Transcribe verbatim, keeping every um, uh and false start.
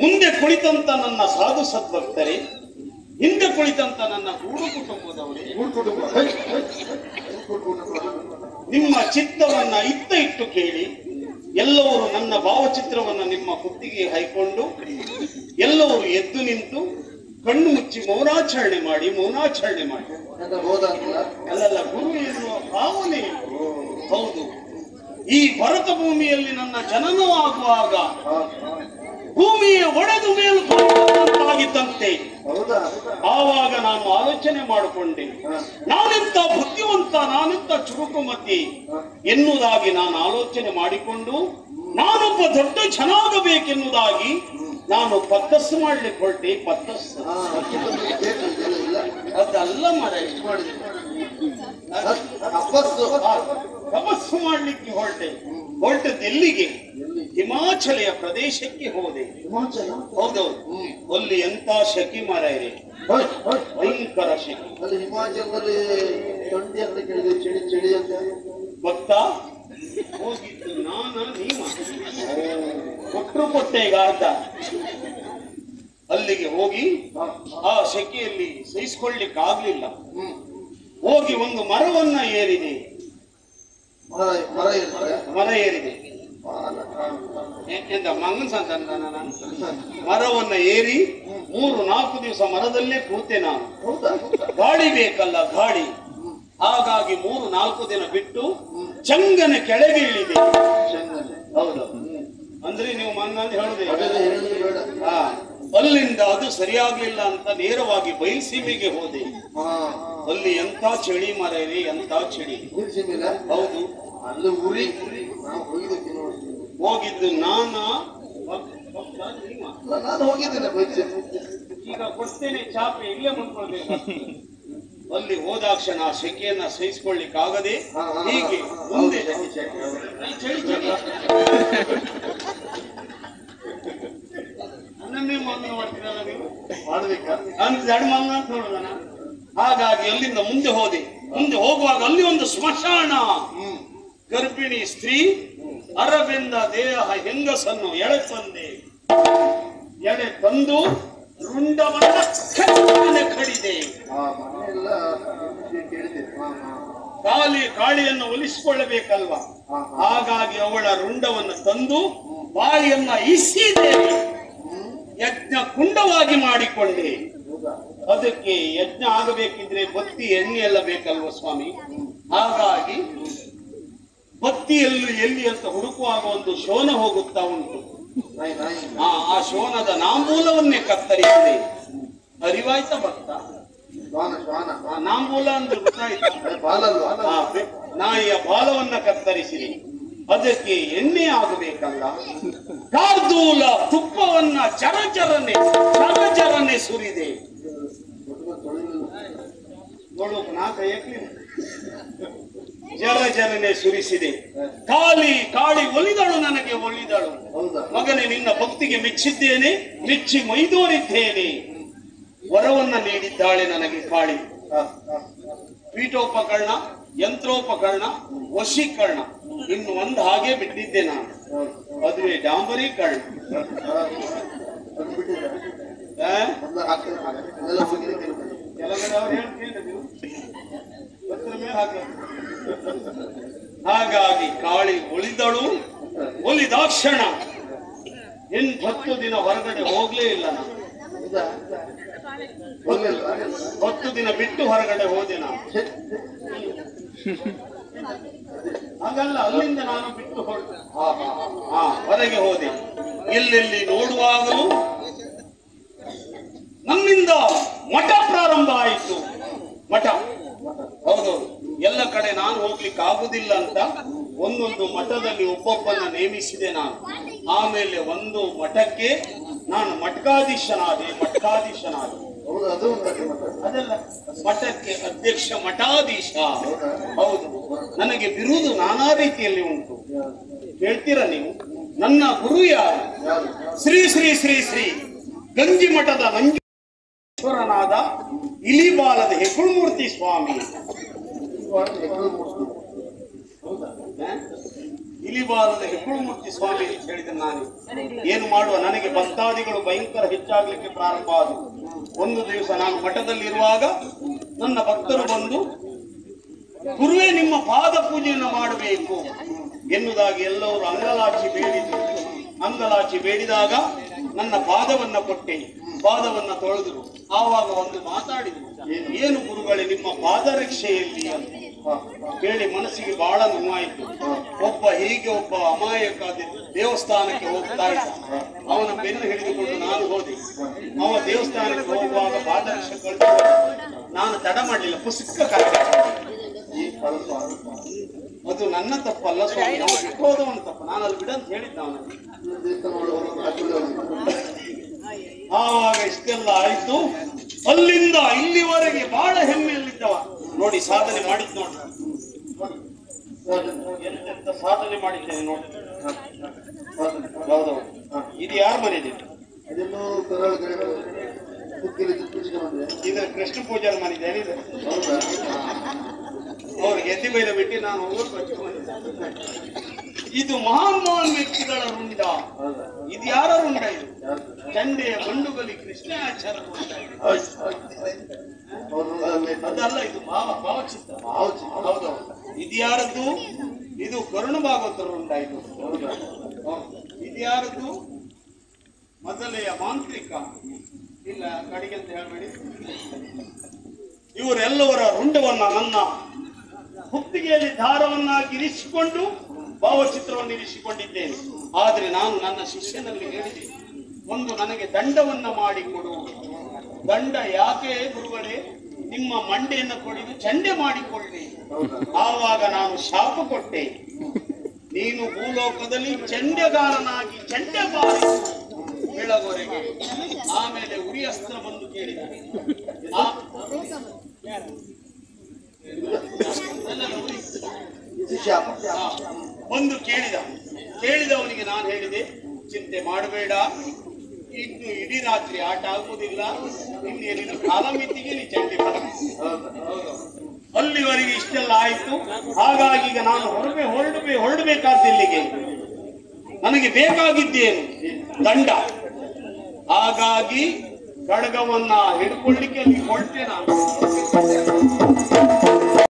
ಮುಂದೆ ಕುಳಿತಂತ ನನ್ನ ಸಾಧು ಸದ್ಭಕ್ತರೇ, ಹಿಂದೆ ಕುಳಿತಂತ ನನ್ನ ಗೂಡು ಕುಟುಂಬದವರೇ, ನಿಮ್ಮ ಚಿತ್ತವನ್ನ ಇತ್ತ ಇಟ್ಟು ಕೇಳಿ. ಎಲ್ಲವರು ನನ್ನ ಭಾವಚಿತ್ರವನ್ನು ನಿಮ್ಮ ಕುತ್ತಿಗೆ ಹಾಯ್ಕೊಂಡು ಎಲ್ಲವರು ಎದ್ದು ನಿಂತು ಕಣ್ಣು ಮುಚ್ಚಿ ಮೌನಾಚರಣೆ ಮಾಡಿ ಮೌನಾಚರಣೆ ಮಾಡಿ ಅಲ್ಲಲ್ಲ ಗುರು ಎನ್ನುವ ಭಾವನೆ. ಹೌದು, ಈ ಭರತ ಭೂಮಿಯಲ್ಲಿ ನನ್ನ ಜನನವೂ ಆಗುವಾಗ ಭೂಮಿಯ ಒಡೆದು ಮೇಲು ಆಗಿದ್ದಂತೆ ಆವಾಗ ನಾನು ಆಲೋಚನೆ ಮಾಡಿಕೊಂಡೆ, ನಾನೆಂತ ಬುದ್ಧಿವಂತ, ನಾನೆಂತ ಚುರುಕುಮತಿ ಎನ್ನುವುದಾಗಿ ನಾನು ಆಲೋಚನೆ ಮಾಡಿಕೊಂಡು ನಾನೊಬ್ಬ ದೊಡ್ಡ ಚೆನ್ನಾಗಬೇಕೆನ್ನುವುದಾಗಿ ನಾನು ಪತ್ತಸ್ಸು ಮಾಡ್ಲಿಕ್ಕೆ ಹೊರಟೆ. ಪತ್ತಸ್ಸು ಅದಲ್ಲ ತಪಸ್ಸು ಮಾಡ್ಲಿಕ್ಕೆ ಹೊರಟೆ. ಹೊರಟದ್ದು ಎಲ್ಲಿಗೆ? ಹಿಮಾಚಲೆಯ ಪ್ರದೇಶಕ್ಕೆ ಹೋದೆ. ಹೌದೌದು, ಅಲ್ಲಿ ಎಂತ ಶೆಖಿ ಮರ ಇದೆ, ಭಯಂಕರ ಶೆಖಿ. ಹಿಮಾಚಲದಲ್ಲಿ ಭಕ್ತ ಹೋಗಿದ್ದು ನಾನ ನೀವ ಕೊಟ್ಟರು ಕೊಟ್ಟೆಗ ಅರ್ಧ ಅಲ್ಲಿಗೆ ಹೋಗಿ ಆ ಶೆಖೆಯಲ್ಲಿ ಸಹಿಸಿಕೊಳ್ಳಿಕ್ಕೆ ಆಗ್ಲಿಲ್ಲ. ಹೋಗಿ ಒಂದು ಮರವನ್ನ ಏರಿದೆ. ಮರ ಏರಿದೆ ಮಂಗನ್ ಸಂತಾನ. ಮರವನ್ನ ಏರಿ ಮೂರು ನಾಲ್ಕು ದಿವಸ ಮರದಲ್ಲೇ ಕೂತೆ ನಾನು. ಗಾಳಿ ಬೇಕಲ್ಲ, ಗಾಳಿ. ಹಾಗಾಗಿ ಮೂರು ನಾಲ್ಕು ದಿನ ಬಿಟ್ಟು ಚಂಗನ ಕೆಳಗೆ ಇಳಿದೆ. ಹೌದು, ಅಂದ್ರೆ ನೀವು ಮಂಗನ್ ಹೇಳುದೇ. ಅಲ್ಲಿಂದ ಅದು ಸರಿಯಾಗ್ಲಿಲ್ಲ ಅಂತ ನೇರವಾಗಿ ಬಯಲ್ಸೀಮೆಗೆ ಹೋದೆ. ಅಲ್ಲಿ ಎಂತ ಚಳಿ ಮರ ಇದೆ, ಎಂತ ಚಳಿ. ಹೌದು, ಅಲ್ಲಿ ಉರಿ ಹೋಗಿದ್ದು ನಾನ ಈಗ ಕೊಡ್ತೇನೆ ಚಾಪೆ, ಇಲ್ಲೇ ಮುಂದ್ಕೊಳ್ಬೇಕು. ಅಲ್ಲಿ ಹೋದಾಕ್ಷಣ ಆ ಶೆಕೆಯನ್ನ ಸಹಿಸಿಕೊಳ್ಳಿಕ್ಕೆ ಆಗದೆ ಹೀಗೆ ಮುಂದೆ ಅನ್ನನ್ನೇ ಮಂಗನ ಮಾಡ್ತೀರಲ್ಲ ನೀವು, ಮಾಡ್ಬೇಕಾ ನಾನು ಜಡ್ ಮಂಗ ಅಂತ ನೋಡೋಣ. ಹಾಗಾಗಿ ಅಲ್ಲಿಂದ ಮುಂದೆ ಹೋದೆ. ಮುಂದೆ ಹೋಗುವಾಗ ಅಲ್ಲಿ ಒಂದು ಸ್ಮಶಾನ. ಗರ್ಭಿಣಿ ಸ್ತ್ರೀ ಅರಬೆಂದ ದೇಹ ಹೆಂಗಸನ್ನು ಎಳೆ ತಂದೆ. ಎಳೆ ತಂದು ರುಂಡವನ್ನ ಕಣ್ಣಿನ ಕಡಿದೆ. ಕಾಲಿ ಕಾಳಿಯನ್ನು ಒಲಿಸಿಕೊಳ್ಳಬೇಕಲ್ವಾ, ಹಾಗಾಗಿ ಅವಳ ರುಂಡವನ್ನು ತಂದು ಬಾಯಿಯನ್ನ ಇಸಿದೆ. ಯಜ್ಞ ಕುಂಡವಾಗಿ ಮಾಡಿಕೊಂಡೆ. ಅದಕ್ಕೆ ಯಜ್ಞ ಆಗಬೇಕಿದ್ರೆ ಬತ್ತಿ ಎಣ್ಣೆ ಎಲ್ಲ ಬೇಕಲ್ವ ಸ್ವಾಮಿ. ಹಾಗಾಗಿ ಬತ್ತಿಯಲ್ಲಿ ಎಲ್ಲಿ ಅಂತ ಹುಡುಕುವಾಗ ಒಂದು ಶೋನ ಹೋಗುತ್ತಾ ಉಂಟು. ಆ ಶೋನದ ನಾಮೂಲವನ್ನೇ ಕತ್ತರಿಸಿದೆ. ಅರಿವಾಯ್ತ ಭಕ್ತ? ನಾಮೂಲ ಅಂದ್ರೆ ಗೊತ್ತಾಯ್ತು, ನಾಯಿಯ ಬಾಲವನ್ನ ಕತ್ತರಿಸಿದೆ. ಅದಕ್ಕೆ ಎಣ್ಣೆ ಆಗಬೇಕಲ್ಲ, ಕಾರ್ದೂಲ ತುಪ್ಪವನ್ನ ಚರಚರನೆ ಚರಚರನೆ ಸುರಿದೆ. ಜರ ಜರನೆ ಸುರಿಸಿದೆ. ಕಾಲಿ ಕಾಳಿ ಒಲಿದಳು, ನನಗೆ ಒಲಿದಳು. ಮಗನೇ, ನಿನ್ನ ಭಕ್ತಿಗೆ ಮೆಚ್ಚಿದ್ದೇನೆ, ಮೆಚ್ಚಿ ಮೈದೋರಿದ್ದೇನೆ. ವರವನ್ನ ನೀಡಿದ್ದಾಳೆ ನನಗೆ ಕಾಳಿ. ಪೀಠೋಪಕರಣ, ಯಂತ್ರೋಪಕರಣ, ವಶೀಕರಣ, ಇನ್ನು ಒಂದು ಹಾಗೆ ಬಿಟ್ಟಿದ್ದೆ ನಾನು. ಅದುವೇ ಡಾಂಬರೀಕರಣ. ಹಾಗಾಗಿ ಕಾಳಿ ಒಲಿದಳು. ಒಲಿದಾಕ್ಷಣ ಎಂಟು ಹತ್ತು ದಿನ ಹೊರಗಡೆ ಹೋಗ್ಲೇ ಇಲ್ಲ ನಾನು. ಹತ್ತು ದಿನ ಬಿಟ್ಟು ಹೊರಗಡೆ ಹೋದೆ ನಾನು. ಹಾಗಲ್ಲ, ಅಲ್ಲಿಂದ ನಾನು ಬಿಟ್ಟು ಹೊರಟೆ. ಹೊರಗೆ ಹೋದೆ. ಎಲ್ಲೆಲ್ಲಿ ನೋಡುವಾಗಲೂ ನಮ್ಮಿಂದ ಮಠ ಪ್ರಾರಂಭ ಆಯಿತು. ಮಠ ಹೌದು, ಎಲ್ಲ ಕಡೆ ನಾನು ಹೋಗ್ಲಿಕ್ಕೆ ಆಗುದಿಲ್ಲ ಅಂತ ಒಂದೊಂದು ಮಠದಲ್ಲಿ ಒಬ್ಬೊಬ್ಬನ ನೇಮಿಸಿದೆ ನಾನು. ಆಮೇಲೆ ಒಂದು ಮಠಕ್ಕೆ ನಾನು ಮಠಾಧೀಶನಾದೆ ಮಠಾಧೀಶನಾದೆ ಅದೆಲ್ಲ ಮಠಕ್ಕೆ ಅಧ್ಯಕ್ಷ ಮಠಾಧೀಶ. ಹೌದು, ನನಗೆ ಬಿರುದು ನಾನಾ ರೀತಿಯಲ್ಲಿ ಉಂಟು. ಹೇಳ್ತೀರಾ ನೀವು, ನನ್ನ ಗುರು ಯಾರು? ಶ್ರೀ ಶ್ರೀ ಶ್ರೀ ಶ್ರೀ ಗಂಜಿ ಮಠದ ನಂಜೇಶ್ವರನಾದ ಇಲಿಬಾಲದ ಹೆಕುಳಮೂರ್ತಿ ಸ್ವಾಮಿ. ಇಲಿಬಾಲದ ಹೆಕುಳಮೂರ್ತಿ ಸ್ವಾಮಿ ಅಂತ ಹೇಳಿದ ನಾನು ಏನು ಮಾಡುವ, ನನಗೆ ಭಕ್ತಾದಿಗಳು ಭಯಂಕರ ಹೆಚ್ಚಾಗಲಿಕ್ಕೆ ಪ್ರಾರಂಭ ಆದವು. ಒಂದು ದಿವಸ ನಾನು ಮಠದಲ್ಲಿರುವಾಗ ನನ್ನ ಭಕ್ತರು ಬಂದು, ಗುರುವೇ ನಿಮ್ಮ ಪಾದ ಪೂಜೆಯನ್ನು ಮಾಡಬೇಕು ಎನ್ನುವುದಾಗಿ ಎಲ್ಲರೂ ಅಂಗಲಾಚಿ ಬೇಡಿದರು. ಅಂಗಲಾಚಿ ಬೇಡಿದಾಗ ನನ್ನ ಪಾದವನ್ನ ಕೊಟ್ಟೆ, ಪಾದವನ್ನ ತೊಳೆದರು. ಆವಾಗ ಒಂದು ಮಾತಾಡಿದರು, ಏನು ಗುರುಗಳೇ ನಿಮ್ಮ ಪಾದರಕ್ಷೆಯಲ್ಲಿ ಕೇಳಿ ಮನಸ್ಸಿಗೆ ಬಹಳ ನೋವಾಯಿತು. ಒಬ್ಬ ಹೀಗೆ ಒಬ್ಬ ಅಮಾಯಕ ದೇವಸ್ಥಾನಕ್ಕೆ ಹೋಗ್ತಾ ಇದ್ದ, ಅವನ ಬೆನ್ನು ಹಿಡಿದುಕೊಂಡು ನಾನು ಹೋದೆ. ಅವ ದೇವಸ್ಥಾನಕ್ಕೆ ಹೋಗುವಾಗ ಪಾದರಕ್ಷೆ ಕಳೆದು ನಾನು ತಡ ಮಾಡಲಿಲ್ಲ, ಪುಸ್ತಕ ಅದು ನನ್ನ ತಪ್ಪಲ್ಲ ಸ್ವಾಮಿ, ಹೋದವನ ತಪ್ಪು, ನಾನು ಅಲ್ಲಿ ಬಿಡ ಅಂತ ಹೇಳಿದ್ದ ಅವನಿಗೆ. ಆವಾಗ ಇಷ್ಟೆಲ್ಲ ಆಯ್ತು. ಅಲ್ಲಿಂದ ಇಲ್ಲಿವರೆಗೆ ಬಹಳ ಹೆಮ್ಮೆಯಲ್ಲಿದ್ದವ. ನೋಡಿ ಸಾಧನೆ ಮಾಡಿದ್ ನೋಡಿ, ಎಂತೆಂತ ಸಾಧನೆ ಮಾಡಿದ್ದೇನೆ ನೋಡಿ. ಹೌದೌದು, ಇದು ಯಾರ ಮನೆಯಲ್ಲಿ? ಇದು ಕೃಷ್ಣ ಪೂಜಾರ ಮನೆ ಇದೆ. ಅವ್ರು ಗೆದ್ದಿ ಬೈಲ ಬಿಟ್ಟು ನಾನು ಇದು ಮಹಾನ್ ಮಹಾನ್ ವ್ಯಕ್ತಿಗಳ ರುಂಡ. ಇದು ಯಾರ ರುಂಡ? ಇದು ಚಂಡೆಯ ಬಂಡುಗಲಿ ಕೃಷ್ಣಾಚಾರ ರುಂಡ. ಅದಲ್ಲ, ಇದು ಭಾವ ಭಾವಚಿತ್ರ. ಹೌದೌದು, ಇದು ಯಾರದ್ದು? ಇದು ಕರುಣ ಭಾಗವತರ ರುಂಡ. ಇದು ಇದು ಯಾರದ್ದು? ಮೊದಲೆಯ ಮಾಂತ್ರಿಕ ಇಲ್ಲ ಕಡೆಗೆ ಅಂತ ಹೇಳಬೇಡಿ. ಇವರೆಲ್ಲವರ ರುಂಡವನ್ನ ನನ್ನ ಹುತ್ತಿಗೆಯಲ್ಲಿ ದಾರವನ್ನ ಇರಿಸಿಕೊಂಡು ಭಾವಚಿತ್ರವನ್ನು ಇರಿಸಿಕೊಂಡಿದ್ದೇನೆ. ಆದರೆ ನಾನು ನನ್ನ ಶಿಷ್ಯನಲ್ಲಿ ಹೇಳಿದೆ, ಒಂದು ನನಗೆ ದಂಡವನ್ನ ಮಾಡಿಕೊಡು. ದಂಡ ಯಾಕೆ ಗುರುಗಳೇ? ನಿಮ್ಮ ಮಂಡೆಯನ್ನು ಕೊಡಿದು ಚಂಡೆ ಮಾಡಿಕೊಳ್ಳಿ. ಆವಾಗ ನಾನು ಶಾಪ ಕೊಟ್ಟೆ, ನೀನು ಭೂಲೋಕದಲ್ಲಿ ಚಂಡೆಗಾರನಾಗಿ ಚಂಡೆ ಬಾರಿ ಬೆಳಗೊರೆಗೆ. ಆಮೇಲೆ ಉರಿ ಅಸ್ತ್ರ ಬಂದು ಕೇಳಿದ, ಬಂದು ಕೇಳಿದ ಕೇಳಿದವನಿಗೆ ನಾನು ಹೇಳಿದೆ, ಚಿಂತೆ ಮಾಡಬೇಡ, ಇನ್ನು ಇಡೀ ರಾತ್ರಿ ಆಟ ಆಗುವುದಿಲ್ಲ, ಇನ್ನೇನಿನ ಕಾಲಮಿತಿಗೆ ನೀ ಚಂಡಿ ಅಲ್ಲಿವರೆಗೆ. ಇಷ್ಟೆಲ್ಲ ಆಯಿತು. ಹಾಗಾಗಿ ಈಗ ನಾನು ಹೊರಬೇ ಹೊರಡಬೇ ಹೊರಡಬೇಕಾದ ಇಲ್ಲಿಗೆ ನನಗೆ ಬೇಕಾಗಿದ್ದೇನು? ದಂಡ. ಹಾಗಾಗಿ ಖಡ್ಗವನ್ನ ಹಿಡ್ಕೊಳ್ಳಿಕ್ಕೆ ಹೊರಟೆ ನಾನು.